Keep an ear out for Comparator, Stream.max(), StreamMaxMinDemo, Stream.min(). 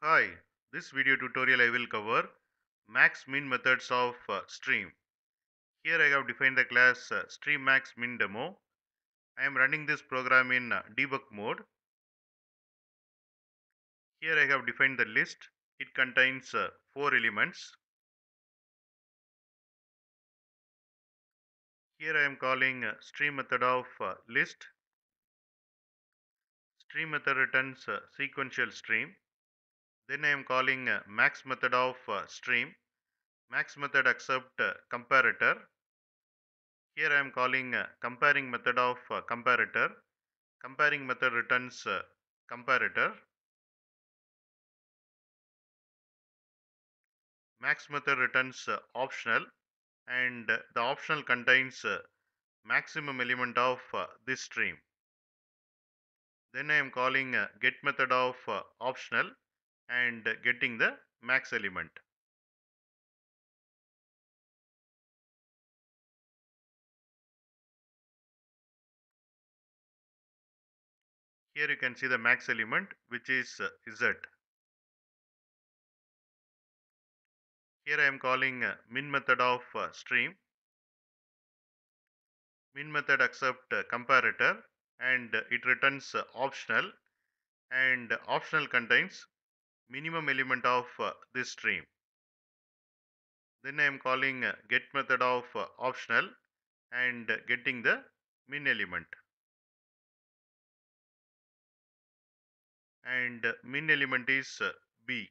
Hi, this video tutorial I will cover max min methods of stream. Here I have defined the class StreamMaxMinDemo. I am running this program in debug mode. Here I have defined the list. It contains 4 elements. Here I am calling stream method of list. Stream method returns sequential stream. Then I am calling max method of stream. Max method accept comparator. Here I am calling comparing method of comparator. Comparing method returns comparator. Max method returns optional, and the optional contains maximum element of this stream. Then I am calling get method of optional and getting the max element. Here you can see the max element, which is Z. Here I am calling min method of stream. Min method accept comparator, and it returns optional, and optional contains minimum element of this stream. Then I am calling get method of optional and getting the min element. And min element is B.